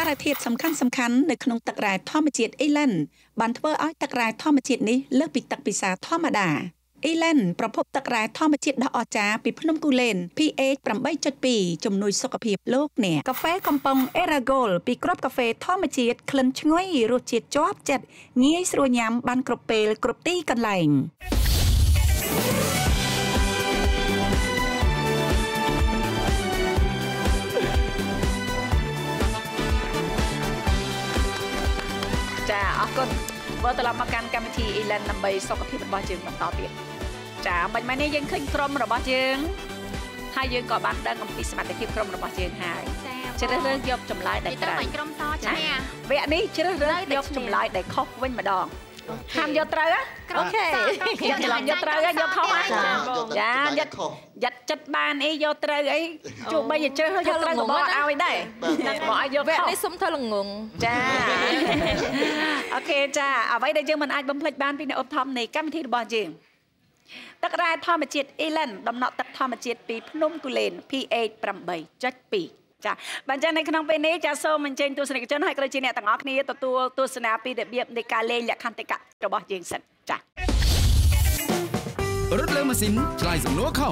ารพิษสำคัญสำคัญในขนมตะกรายทอมเจียดเอลันบันเทอร์อ้อยตะกรายทอมเจียดนี้เลิกปิดตักปิศาทอมดาเอลันประพบตะกรายทอมเจียดดอกอจ้าปิดพนมกุเลนพีเอชปรำใบจดปีจมนุยสกปรกโลกเนี่ยกาแฟกำปองเอราโกลปีกรอบกาแฟทอมเจียดเคลิ้นช่วยรูเจียดจอบเจ็ดงี้สโรยามบันกรบเปลกรบตี้กันแหล่งจ้าออกกันว่าตลอดมาการกรรมวิธีอีแลนด์นำไปสกปรกบ่อจึงต่อเปลี่ยนจ้าบันไม่ได้ยังขึ้นกรมระบ่อจึงให้ยังก่อบ้านดังกับปีสมัติที่กรมระบ่อจึงหายเชื่อเรื่องยกจำลายได้ตราจ้าเวนี้เชื่อเรื่องยกจำลายได้ครบวันมาดองทำยกตราโอเคยกจำลายยกตรายกเข้ามาจ้ายัดจัดบ้านไอ้ยกตราไอ้จูบไปอย่าเชื่อเรื่องยกตราบ่เอาไว้ได้บ่เอายกเข้านี่สมเธอหลงงจ้าโอเคจ้าเอาไว้ได้ยังมันอาจบำเพ็ญบ้านพี่ในอบทอมในกรรมที่บอลจริงตะกร้าทอมเจียดเอลันดำเนาะตะทอมเจียดปีพนมกุเลนพีเอชปรำใบจัดปีจ้าบรรจันในขนมเป็นนี้จ้าโซมันเจนตัวสนิทกันให้กระจายเนี่ยต่างออกนี้ตัวสนาปีเดียบเบียบในการเล่นและคันติกะจะบอลจริงสันจ้ารถเลื่อนมาสินชลายสมโนเข้า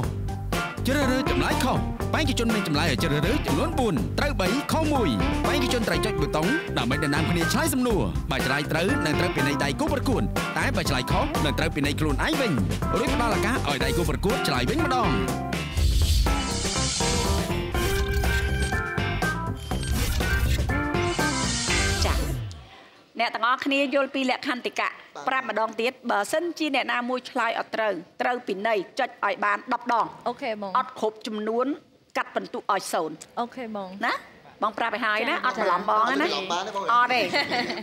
เจริญจำไล่เข้าไปกิจจนเป็นจำไล่เจริญจำล้นบุญไตรใบข้าวมุยไปกิจจนไตรจดบุตรดำไม่ได้นำคนนี้ใช้สำนัวไปไตรไตรนั่งไตรเป็นในใดกู้ประกุนแต่ไปไตรข้อนั่งไตรเป็นในกลุ่นไอเวงรู้กันบ้างละกะอ่อยใดกู้ประกุนไตรเวงมาดองจ้ะเนี่ยต่างอ้อคนนี้โยนปีแหลกคันติกะปราบมาดองเตี้ยเบอร์เส้นจีเนี่ยนามูชลายอัตรเตอร์ปินในจัดอ่อยบานดับดองโอเคมองอัดขบจำนวนกัดปันตุอ่อยโซนโอเคมองนะมองปลาไปหายนะอัดหลอมบองนะอ๋อเด้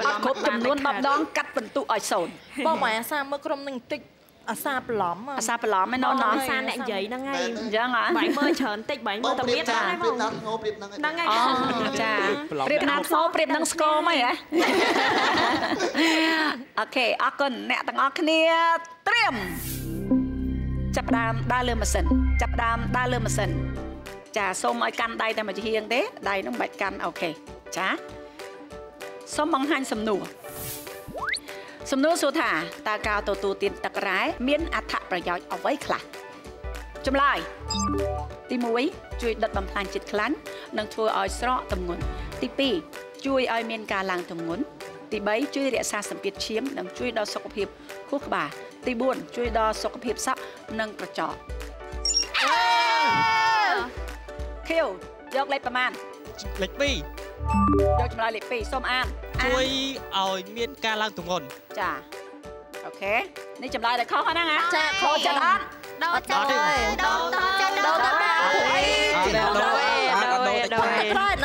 อัดขบจำนวนดับดองกัดปันตุอ่อยโซนบอกหมายอาซาเมื่อกรมหนึ่งติดอาซาปลอมอาซาปลอมไม่นอนอาซาเนี่ยใหญ่นั่งไงยังไงใบเมื่อเฉินติดใบเมื่อตะเบียดนั่งไงนั่งไงอ๋อจ้าเปรียบนักโง่เปรียบนักสโกไหมเหรอโอเคออกกันเนี่ยต่างออกเนี่ยเตรียมจับดามได้เริ่มมาเซนจับดามได้เริ่มมาเซนจ้าส้มไอ้กันได้แต่มาจะเฮียงเด้ได้น้องใบกันโอเคจ้าส้มมองหันสำนัวสำนวนสุธาตากาวตัวตูตินตะกร้ายเมียนอัฐประโยชน์เอาไว้คละจำลายตีมวยช่วยดัดบำพันจิตคลันนั่งช่วยอ้อยสระตำงุนตีปีช่วยอ้อยเมียนกาลังตำงุนตีใบช่วยเรียซาสัมเปียเชียมนั่งช่วยดอสกปรกคู่ขบาตีบุญช่วยดอสกปรกซักนั่งกระจอกเขียวยกเล็บประมาณเล็บปียกจำลายเล็บปีส้มอ้ามช่วยเอาเมียนกาลังตุงนจ้าโอเคนี่จำได้แต่เขาเขานั่งนะจ้าโคจัดอันโดนจัดเลยโดนจัดโดนจัดโดนน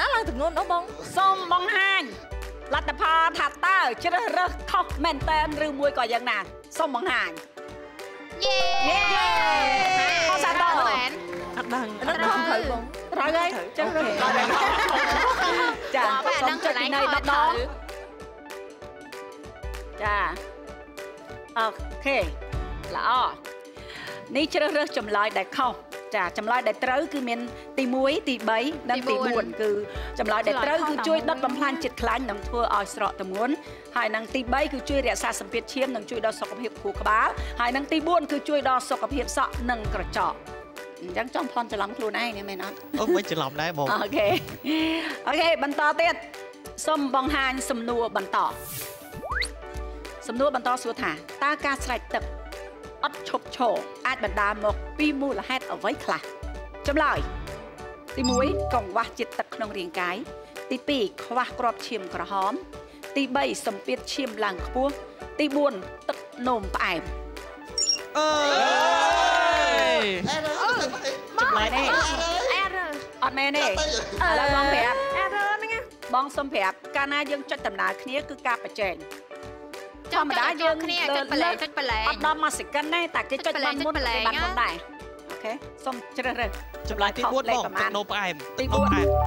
ะลังตุงนโอ้บงส้มบงฮันรัตภาถัดเต้าเชื่อเรื่องเขาแมนเตนหรือมวยก่อนยังนานส้มบงฮันเย่โคจัดโดนดังนั่นร้องเถอะบงร้องเลยจ้าจ้าส้มจัดในดับดองจ้าโอเคละอ๋อนี่เชื่อเรื่องจำลายได้เข้าจ้าจำลายได้เต้าคือเมียนตีมวยตีใบนั่นตีบุญคือจำลายได้เต้าคือช่วยดัดบำพลันจิตคลายนำทัวออยสระตะม้วนหายนางตีใบคือช่วยเรียซาสัมเปียเชียมนางช่วยดอสกปรกผูกบ้าหายนางตีบุญคือช่วยดอสกปรกสะนางกระจอกยังจ้องพรจะล้ำครูได้เนี่ยไหมนะโอ้ไม่จะล้ำได้บอกโอเคโอเคบรรทอเตี้ยส้มบองฮานสมนัวบรรทอสมนัวบรรทอสุธาตากาสไลต์ตึกอัดชกโชว์อาจบรรดาหมกปีมูละแฮตเอาไว้คลาจำลอยตีมุ้ยกล่องวะจิตตะขนมเรียงกายตีปีกวะกรอบเชียมกระหอมตีใบสมเปียเชียมหลังขบวนตีบุญตึกนมแอมจำลายนี่ออดแม่นี่แล้วบองแผลบองสมแผลการนายังจดตำนานคนี้คือการประเจนจอมดายังเดินเลิกอัดดอมมาสิกันแน่แต่กิจจบันมุ่นไปบันมุ่นได้โอเคสมเจริญจำลายตีบุญบอกตับโนปไอมตีบุญ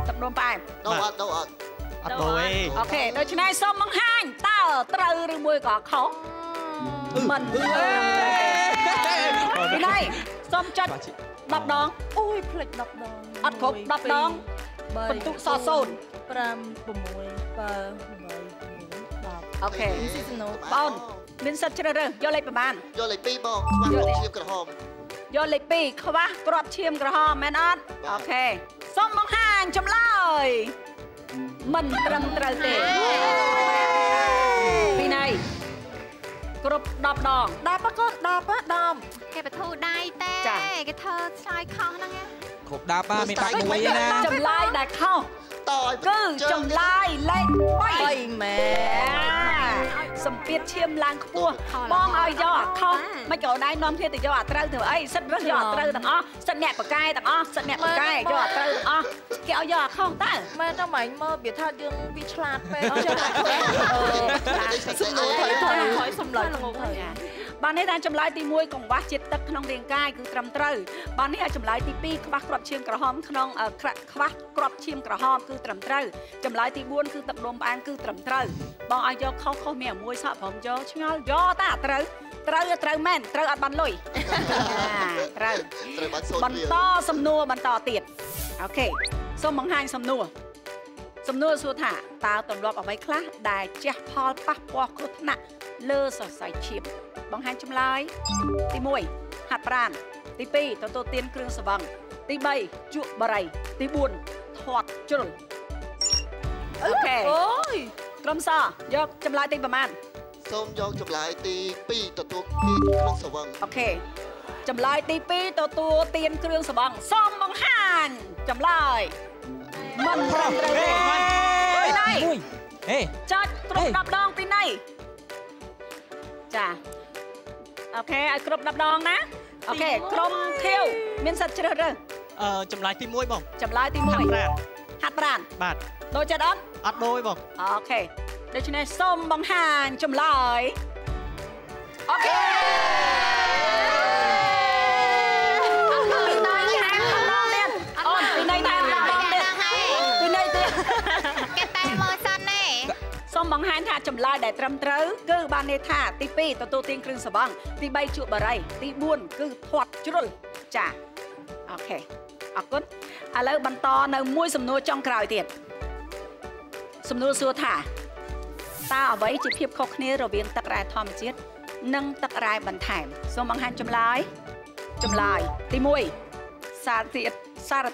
ตับโนปไอมโนอัดโนอัดโอเคโดยชนะสมมังหันเต้าตรึงมวยก่อเขามันไม่ได้สมจัดดับดองอุ้ยผลิตดับดองอัดขบดับดองบรรทุกซอสโซนประมวย โอเคบอลมินสัตว์ชนะเรื่องยอดเลยประมาณยอดเลยปีบอลขวางกรอบเชียมกระหอบยอดเลยปีขวางกรอบเชียมกระหอบแม่นอนโอเคส้มมองห่างจำเลยมันตรำตระเตะปีไหนกรอบดอบดองดาบก็ดาบดอมแกไปทูได้แต่แกเธอชายเขานั่งไงขบดาบไม่ตายมวยนะจำลายได้เข้าก็จำลายไล่ไปแม่สมเปียเชียมล้างขั้วมองเอายอดเข้าไม่เกี่ยวได้น้อมเทียติยอดเติร์ดเถอะไอ้สัตว์เรื่องยอดเติร์ดต่างอ้อสัตว์แหนบปากไก่ต่างอ้อสัตว์แหนบปากไก่ยอดเติร์ดอ้อแกเอายอดเข้าตั้งแม่ทำไมเมื่อเบียดท่าดึงวิชลาดไปเอายอดสมเลยถอยถอยสมเลยบ้านนี้การจำลายตีมวยของวัดจิตตะขนมเรียงกายคือตรำเตยบ้านนี้การจำลายตีปีขวักกรอบเชียงกระหอมขนมขวักกรอบเชียงกระหอมคือตรำเตยจำลายตีบ้วนคือตับลมแองคือตรำเตยบางอายุเขาเขาเมียมวยสะผมย่อช่างย่อตาเตยเตยเตยแม่นเตยอัดบันลอยเตยบันต่อสำนัวบันต่อเตียดโอเคส้มบังไฮสำนัวสุธาตาตนรอบเอาไว้คละได้เจ้าพอลปักปอกคุณน่ะเลือดสดใสเฉียบบางแห่งจำลายตีมวยหัดปราณตีปีตัวเตียนเครื่องสว่างตีใบจุบไรตีบุญถอดจุลโอเคกลมซอยกจำลายตีประมาณส้มยกจำลายตีปีตัวเตียนเครื่องสว่างโอเคจำลายตีปีตัวเตียนเครื่องสว่างส้มบางแห่งจำลายมันพร้อมเลยปีไหนจัดกลุ่มดับดองปีไหนจ้าโอเคไอ้กรมดับดองนะโอเคกรมเที่ยวเมียนสัตว์เจริญจำลายตีมวยบอกจำลายตีมวยหัดปราณบาดโดยจะดับอัดโดยบอกโอเคโดยชนะส้มบังหานจำลายโอเคบังฮันท่าจำลายได้ตรำเต๋อคือบานเนธาตีปีตัวเตียงครึ่งสบังตีใบจุบะไรตีบุญคือถอดจุลจ้าโอเคเอากุนแล้วบันตอนเอามวยสมโนจ้องกล่าวเตียนสมโนสัวท่าตาเอาไว้จีเพียบคอกเนื้อระเบียงตะกรายทอมจิตนั่งตะกรายบันแถมสมบังฮันจำลายตีมวยสารเ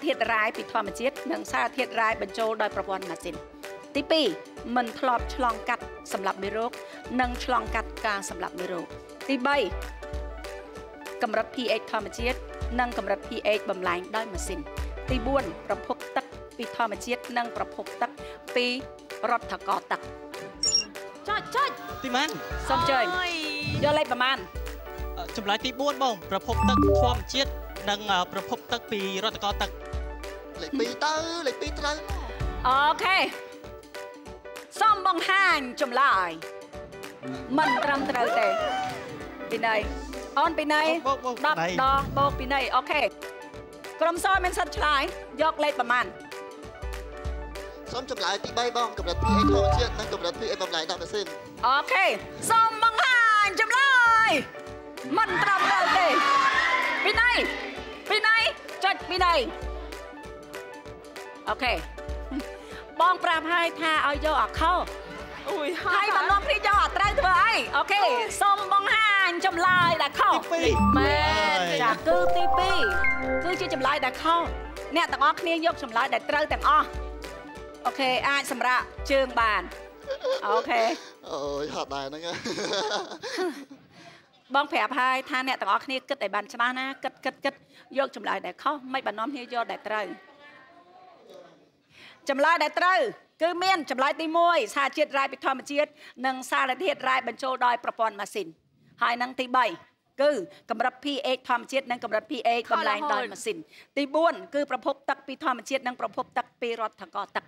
ทียดร้ายปิดทอมจิตนั่งสารเทียดร้ายบรรโจโดยประวัติมาจินตีปีมันพลอบฉลองกัดสำหรับมิโรกนังฉลองกัดกลางสำหรับมิโรกตีใบกำรับพีเอชทอมเจียตนังกำรับพีเอชบำลายได้มาสินตีบ้วนประพบตักปีทอมเจียตนังประพบตักปีรถถกอตักจอดตีมันสมเจยยอดไรประมาณจำลายตีบ้วนบ่งประพบตักทอมเจียตนังประพบตักปีรถถกอตักเลยปีเตอร์เลยปีเตอร์โอเคส้มบังฮันจำลายมันรำตระเตะปีไหนออนปีไหนดับดอกโบกปีไหนโอเคกรมซ้อมเป็นสัตว์ฉลายยกเล็ดประมาณส้มจำลายที่ใบบ้องกับรัดที่ไอ้ทองเชือกนั่งกับรัดที่ไอ้บำลายดาวประสิทธิ์โอเคส้มบังฮันจำลายมันรำตระเตะปีไหนจัดปีไหนโอเคบองปราบให้ท่าเอายอดเข้าให้บรรลุพริยอดไตรเถอะไอ้โอเคส้มบองห่านจำลายแต่เข้าแม่จากกือตีปีกือชื่อจำลายแต่เข้าเนี่ยแต่อ้อคนี้ยกจำลายแต่ไตรแต่อ้อโอเคไอ้สำระเชิงบานโอเคโอ้ยหาตายนะเงี้ยบองแผลพายท่าเนี่ยแต่อ้อคนี้กึดแต่บานชนะนะกึดยกจำลายแต่เข้าไม่บรรลุพริยอดแต่ไตรจำลายได้เตยคือเมียนจำลายตีมวยซาเจียดรายปิดทอมเจียดนังซาละเทียดรายบรรโจดอยประปอนมาสินหายนังตีใบคือกำรับพีเอกทอมเจียดนังกำรับพีเอกกำลายดอยมาสินตีบ้วนคือประพบตักปีทอมเจียดนังประพบตักปีรถถังกอตัก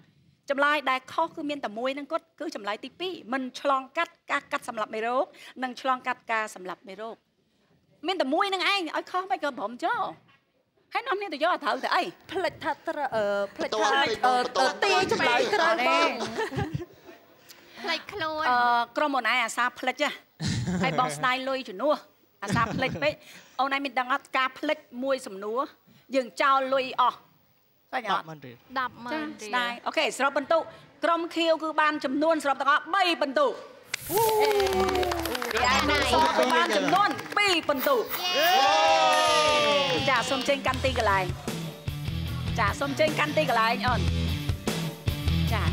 จำลายได้ข้อคือเมียนแต่มวยนังก็คือจำลายตีปีมันฉลองกัดกัดสำหรับไม่โรคนังฉลองกัดกาสำหรับไม่โรคเมียนแต่มวยนังไอ้ไอ้ข้อไม่กระผมเจ้าให้น้องนี่ตัวยอดเถอะแต่ไอ้ผลิตทัตระผลิตทัตระตีจำลายตระเองผลิตโคลนกรมนายอาซาผลิตจ้ะไอ้บอสไนลุยจุนัวอาซาผลิตไปเอานายมิดังกาผลิตมวยสมนัวยังเจ้าลุยออกก็อย่างดับมันจ้ะได้โอเคสำหรับประตู กรมเคียวคือบ้านจำนวนสำหรับตะกะใบปันตุซอคือบ้านจำนวนใบปันตุจ่าส้มเจงกันตีกันไรจ่าส้มเจงกันตีกันไรอ่อนจ่า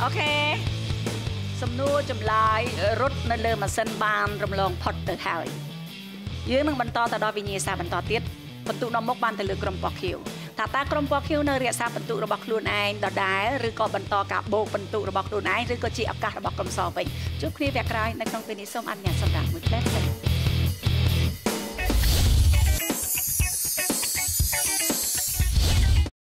โอเคสำนูจำลายรถนั่นเลยมาเส้นบานรำลองพอดเตอร์ไทยยื้อมึงบรรทอแต่ดอวิญญาสาบรรทอติดประตูนมกบานแต่เลือกกรมปอกคิวถ้าตากรมปอกคิวเนเรียสาบประตูระบอกลูนไอดอได้หรือก่อบรรทอกับโบกประตูระบอกลูนไอหรือก็จีอับการะบอกกรมสอบไปจุ๊บคลีแบกไรในครั้งปีนี้ส้มอันอย่างสำหรับมือแรก